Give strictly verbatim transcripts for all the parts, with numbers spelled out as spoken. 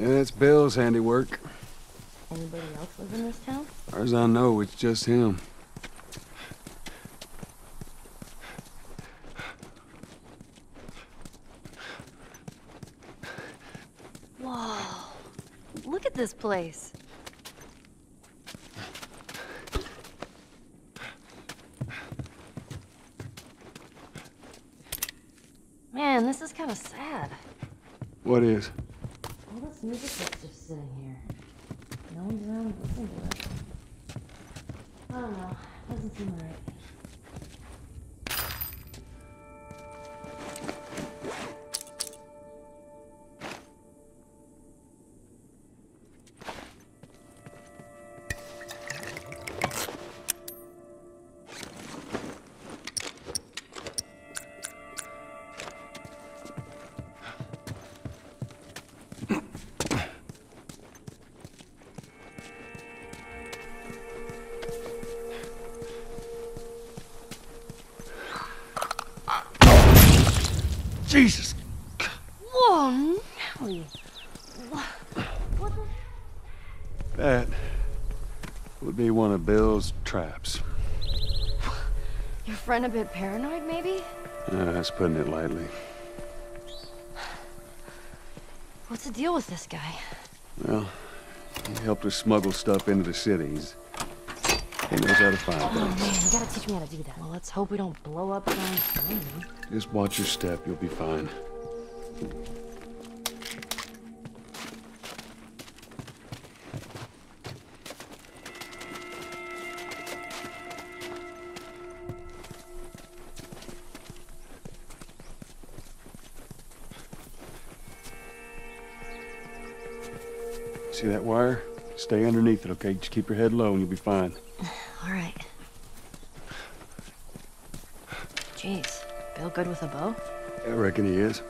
That's Bill's handiwork. Anybody else live in this town? As far as I know, it's just him. Whoa. Look at this place. Man, this is kind of sad. What is? All this music that's just sitting here. No one's around to listen to it. I don't know. It doesn't seem right. Jesus! Whoa, Nellie! What the... That would be one of Bill's traps. Your friend a bit paranoid, maybe? Uh, that's putting it lightly. What's the deal with this guy? Well, he helped us smuggle stuff into the cities. He knows how to find oh, things. Man, you gotta teach me how to do that. Well, let's hope we don't blow up on him. Just watch your step, you'll be fine. See that wire? Stay underneath it, okay? Just keep your head low and you'll be fine. All right. Jeez, Bill good with a bow? I reckon he is.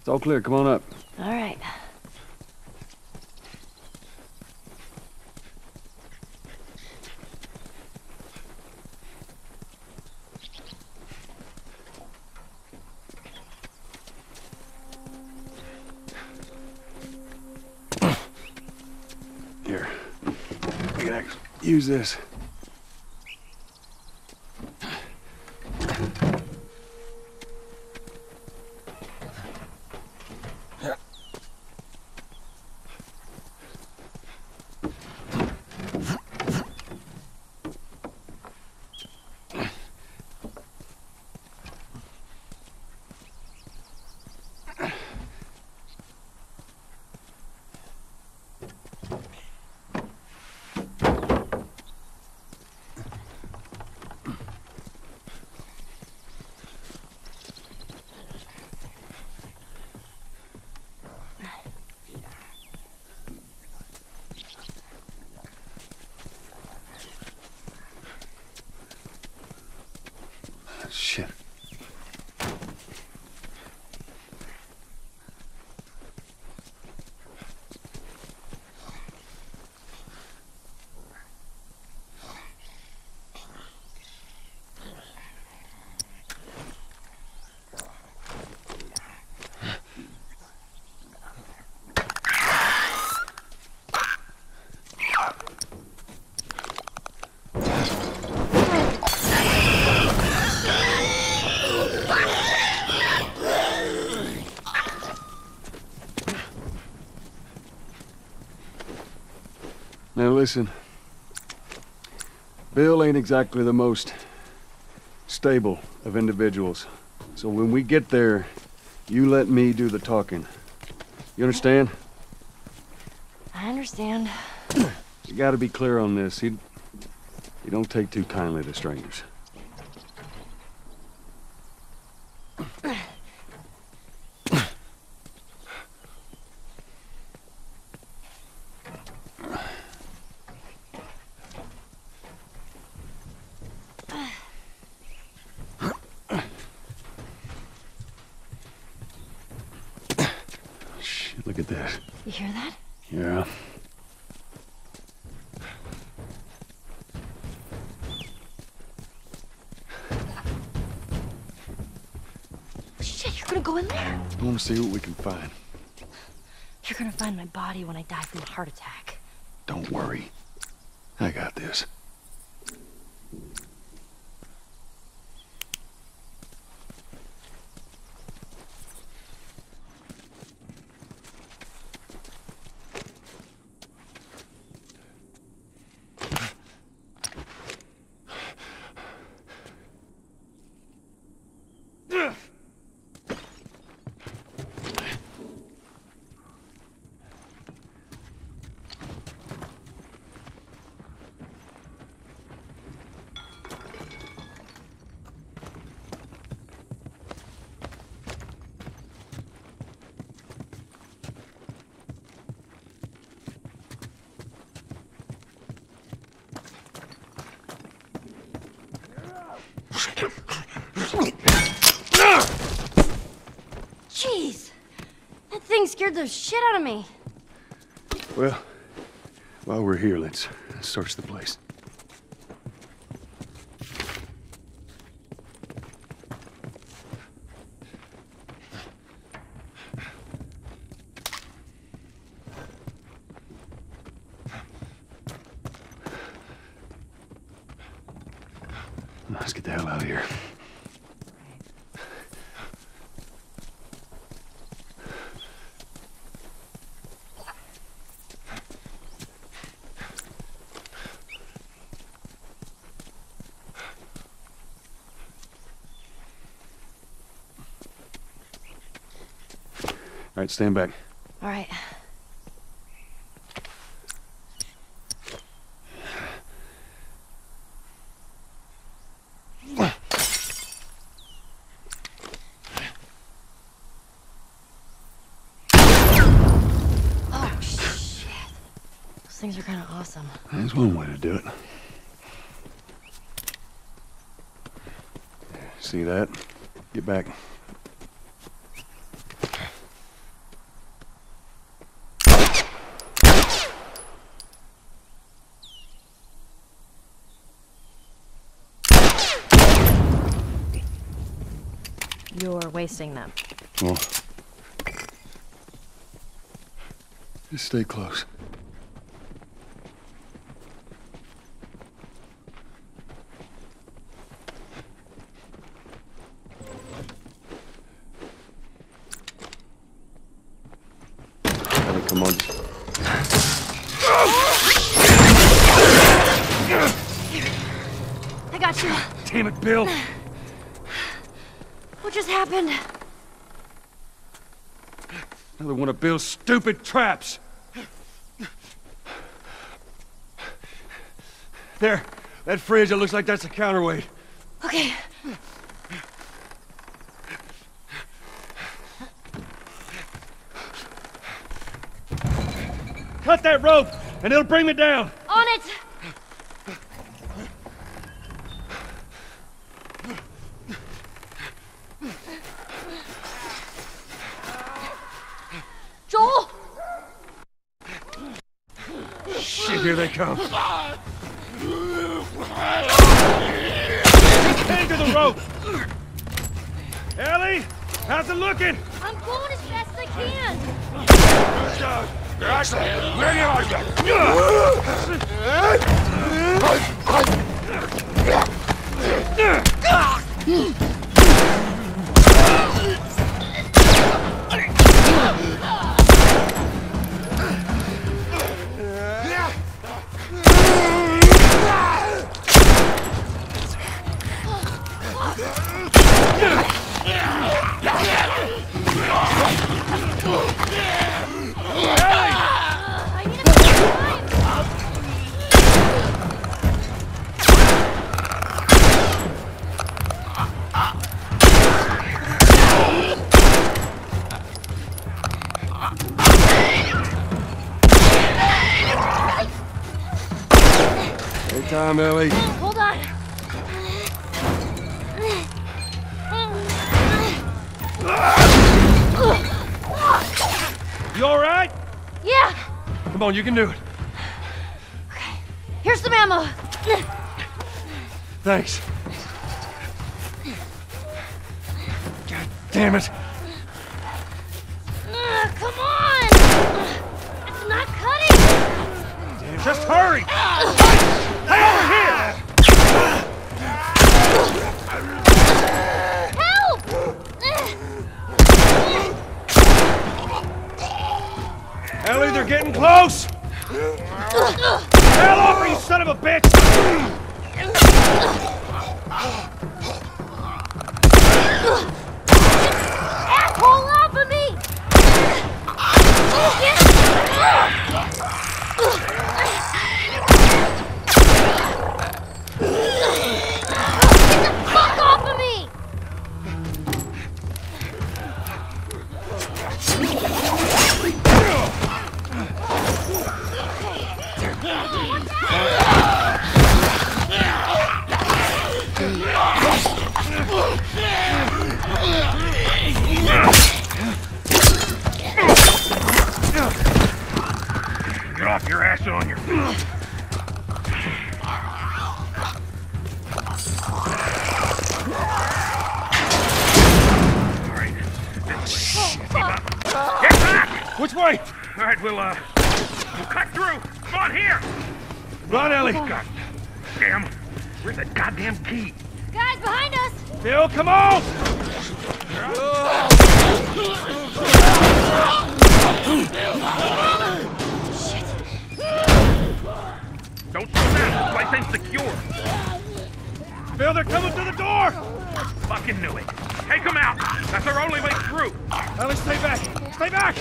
It's all clear. Come on up. All right. Here. You can use this. Now listen, Bill ain't exactly the most stable of individuals. So when we get there, you let me do the talking. You understand? I understand. You gotta be clear on this. He, he don't take too kindly to strangers. Look at that. You hear that? Yeah. Shit, you're gonna go in there? I wanna see what we can find. You're gonna find my body when I die from a heart attack. Don't worry. I got this. Jeez, that thing scared the shit out of me. Well, while we're here, let's, let's search the place. Let's get the hell out of here. All right, stand back. All right. Oh, shit. Those things are kind of awesome. That's one way to do it. See that? Get back. You're wasting them. Well, just stay close. Ellie, come on. I got you. Damn it, Bill. What just happened? Another one of Bill's stupid traps. There, that fridge, it looks like that's a counterweight. Okay. Cut that rope, and it'll bring me down. On it! Joel? Shit, here they come. Hang to the rope! Ellie, how's it looking? I'm going as fast as I can. Actually, where are you? Take time, Ellie. Hold on. You all right? Yeah. Come on, you can do it. Okay. Here's some ammo. Thanks. God damn it. Uh, come on. It's not cutting. Damn. Just hurry. Out here. Ellie, they're getting close! Hell off, you son of a bitch! Asshole off of me! Get the fuck off of me! Get off your ass on your feet. All right. Shit. Get back! Which way? All right, we'll, uh, we'll cut through. Come on, here! Come on, Ellie. God damn. Where's that goddamn key? Guys, behind us! Bill, come on! Shit. Don't slow down. This place ain't secure. Bill, they're coming through the door! I fucking knew it. Take them out. That's our only way through. Ellie, stay back. Stay back!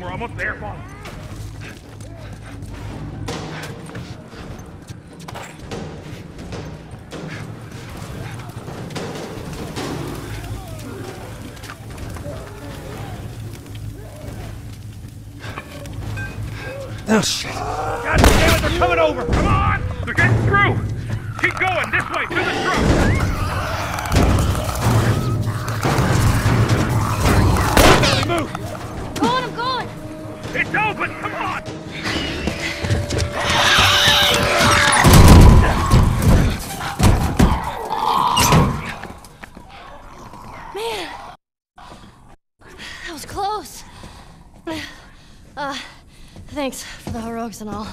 We're almost there, Paul. Oh, shit. God damn it, they're coming over. Come on! They're getting through. Keep going this way, to the truck. Ellie, move! It's open! Come on! Man! That was close! Uh, thanks for the heroics and all.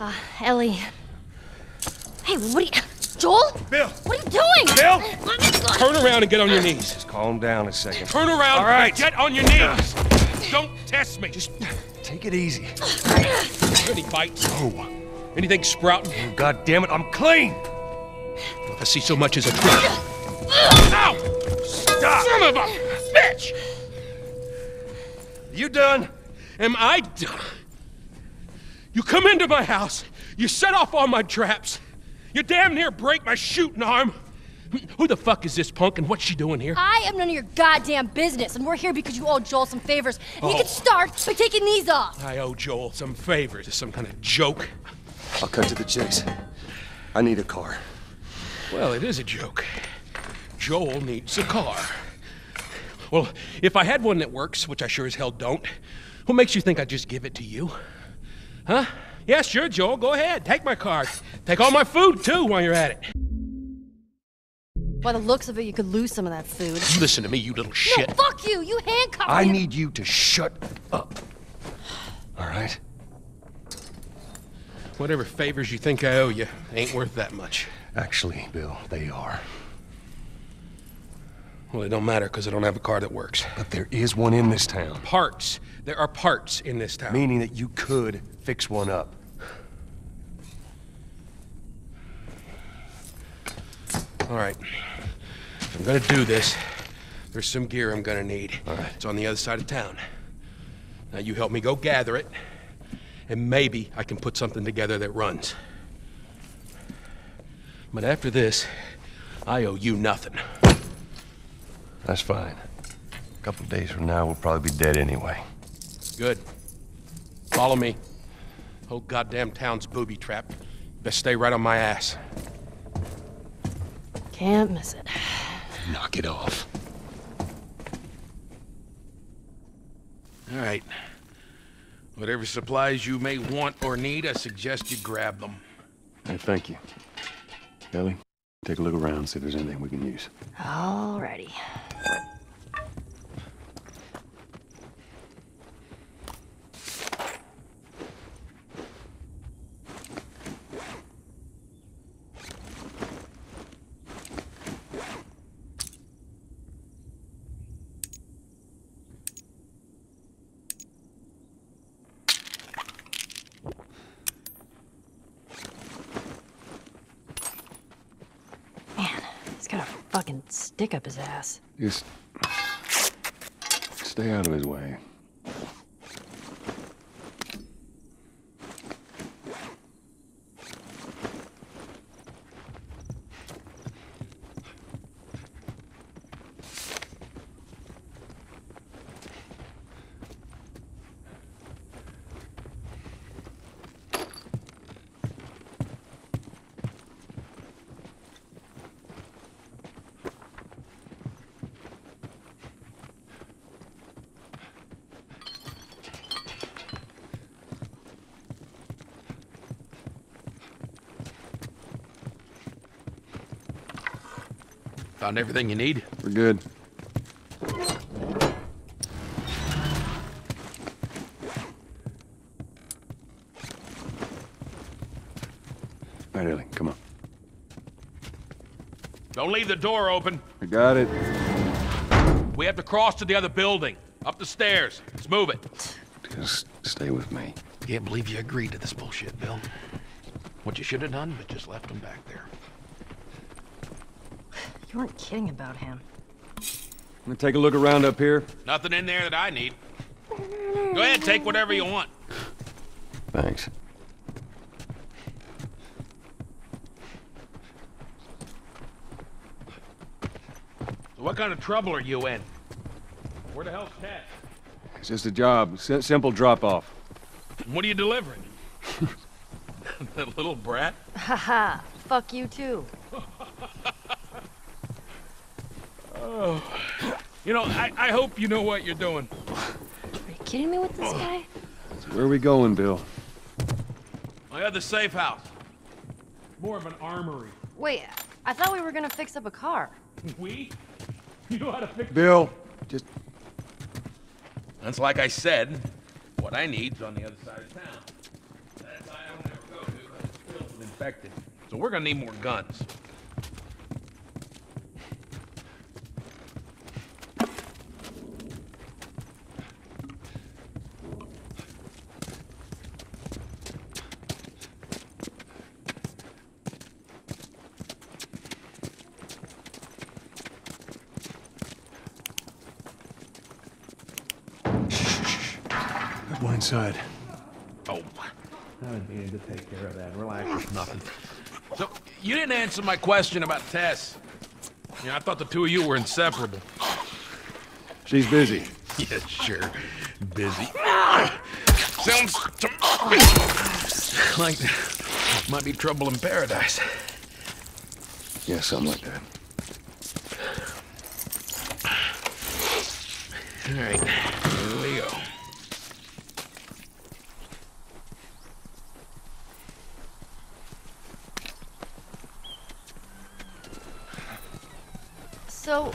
Uh, Ellie. Hey, what are you... Joel? Bill! What are you doing? Bill! Turn around and get on your knees. Just calm down a second. Turn around All right. and get on your knees! Don't test me! Just take it easy. Any bites? No. Anything sprouting? Oh, God damn it, I'm clean! If I see so much as a trick. Ow! Stop! Son of a bitch! You done? Am I done? You come into my house, you set off all my traps, you damn near break my shooting arm. Who the fuck is this punk and what's she doing here? I am none of your goddamn business, and we're here because you owe Joel some favors. And oh. You can start by taking these off. I owe Joel some favors. Is some kind of joke? I'll cut to the chase. I need a car. Well, it is a joke. Joel needs a car. Well, if I had one that works, which I sure as hell don't, what makes you think I'd just give it to you? Huh? Yeah, sure, Joel. Go ahead. Take my car. Take all my food, too, while you're at it. By the looks of it, you could lose some of that food. Listen to me, you little shit. No, fuck you! You handcuffed me! I need you to shut up. All right? Whatever favors you think I owe you ain't worth that much. Actually, Bill, they are. Well, it don't matter, because I don't have a car that works. But there is one in this town. Parts. There are parts in this town. Meaning that you could fix one up. All right. If I'm gonna do this, there's some gear I'm gonna need. All right. It's on the other side of town. Now you help me go gather it, and maybe I can put something together that runs. But after this, I owe you nothing. That's fine. A couple of days from now, we'll probably be dead anyway. Good. Follow me. Whole goddamn town's booby-trapped. Best stay right on my ass. Can't miss it. Knock it off. All right. Whatever supplies you may want or need, I suggest you grab them. Hey, thank you. Ellie, take a look around, see if there's anything we can use. All righty. Fucking stick up his ass. Just stay out of his way. Found everything you need? We're good. All right, Ellie, come on. Don't leave the door open. I got it. We have to cross to the other building. Up the stairs. Let's move it. Just stay with me. Can't believe you agreed to this bullshit, Bill. What you should have done was just left him back there. You weren't kidding about him. I'm gonna take a look around up here. Nothing in there that I need. Go ahead, take whatever you want. Thanks. So what kind of trouble are you in? Where the hell's Ted? It's just a job. S simple drop-off. What are you delivering? That little brat? Haha. Fuck you, too. Oh. You know, I, I hope you know what you're doing. Are you kidding me with this oh. guy? Where are we going, Bill? My other safe house. More of an armory. Wait, I thought we were gonna fix up a car. We? You know how to fix Bill, just... That's like I said, what I need's on the other side of town. That's why I don't ever go to, but it's filled with infected. So we're gonna need more guns. Inside. Oh, I was needing to take care of that. Relax, it's nothing. So, you didn't answer my question about Tess. You know, I thought the two of you were inseparable. She's busy. Yeah, sure. Busy. Sounds to me like that might be trouble in paradise. Yeah, something like that. All right, here we go. So,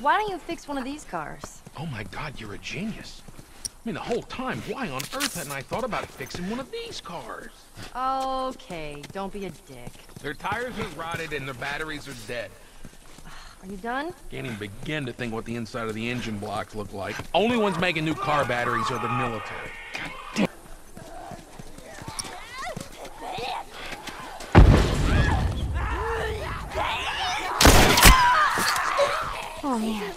why don't you fix one of these cars? Oh my God, you're a genius. I mean, the whole time, why on earth hadn't I thought about fixing one of these cars? Okay, don't be a dick. Their tires are rotted and their batteries are dead. Are you done? Can't even begin to think what the inside of the engine blocks look like. Only ones making new car batteries are the military. God damn. Oh, man.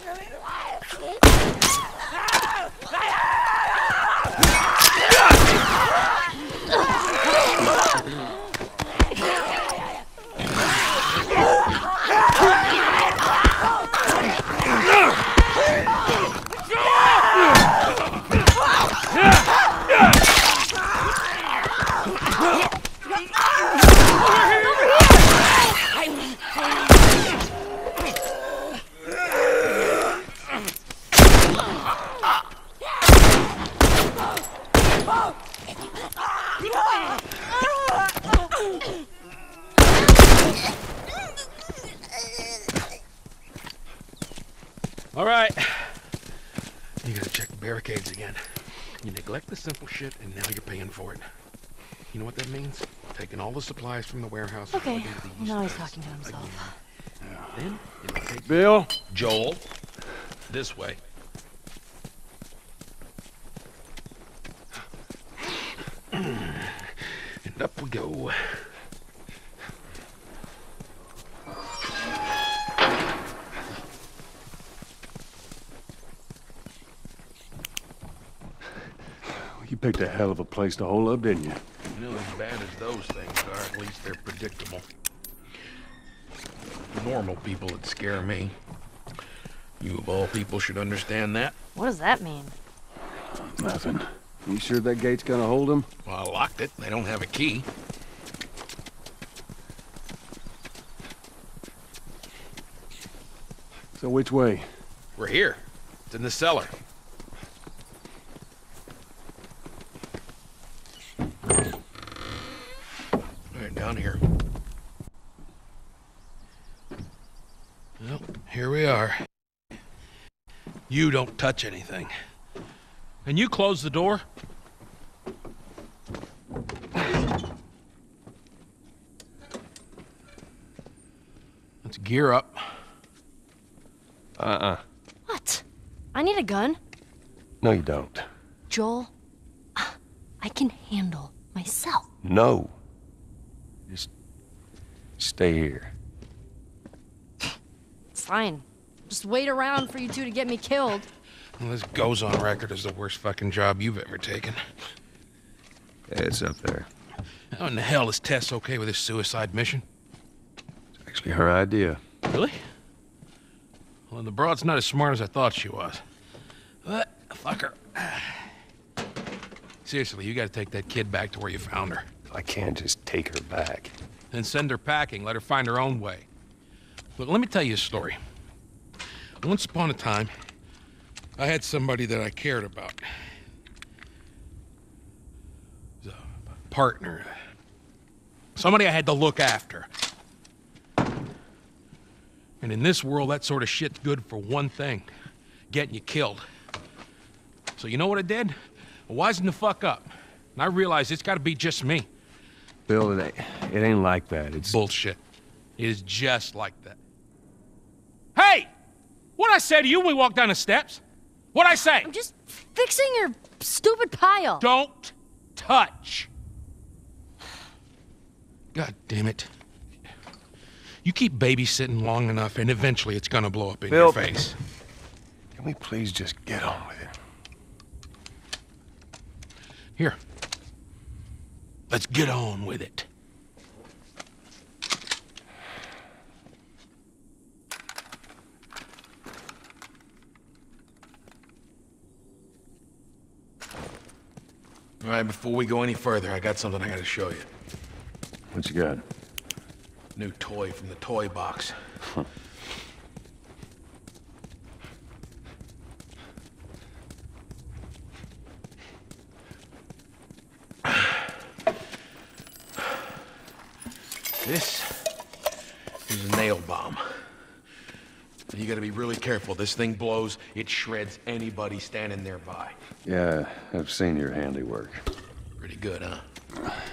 Like the simple shit, and now you're paying for it. You know what that means? Taking all the supplies from the warehouse. Okay, now he's talking to himself. Then it'll take Bill. Joel, this way. And up we go. You picked a hell of a place to hole up, didn't you? You know, as bad as those things are, at least they're predictable. Normal people that scare me. You of all people should understand that. What does that mean? Nothing. You sure that gate's gonna hold them? Well, I locked it. They don't have a key. So which way? We're here. It's in the cellar. Down here. Well, here we are. You don't touch anything. And you close the door? Let's gear up. Uh-uh. What? I need a gun. No, you don't. Joel, I can handle myself. No. Just stay here. It's fine. Just wait around for you two to get me killed. Well, this goes on record as the worst fucking job you've ever taken. Yeah, it's up there. How in the hell is Tess okay with this suicide mission? It's actually her idea. Really? Well, and the broad's not as smart as I thought she was. But, fuck her. Seriously, you gotta take that kid back to where you found her. I can't just take her back. Then send her packing. Let her find her own way. Look, let me tell you a story. Once upon a time, I had somebody that I cared about. It was a partner. Somebody I had to look after. And in this world, that sort of shit's good for one thing. Getting you killed. So you know what I did? I wisened the fuck up. And I realized it's gotta be just me. Bill, it ain't, it ain't like that. It's bullshit. It is just like that. Hey! What'd I say to you when we walked down the steps? What'd I say? I'm just fixing your stupid pile. Don't touch. God damn it. You keep babysitting long enough, and eventually it's gonna blow up in Bill, your face. Can we please just get on with it? Here. Let's get on with it. All right, before we go any further, I got something I gotta show you. What you got? New toy from the toy box. Huh. This is a nail bomb. You gotta be really careful. This thing blows, it shreds anybody standing nearby. Yeah, I've seen your handiwork. Pretty good, huh?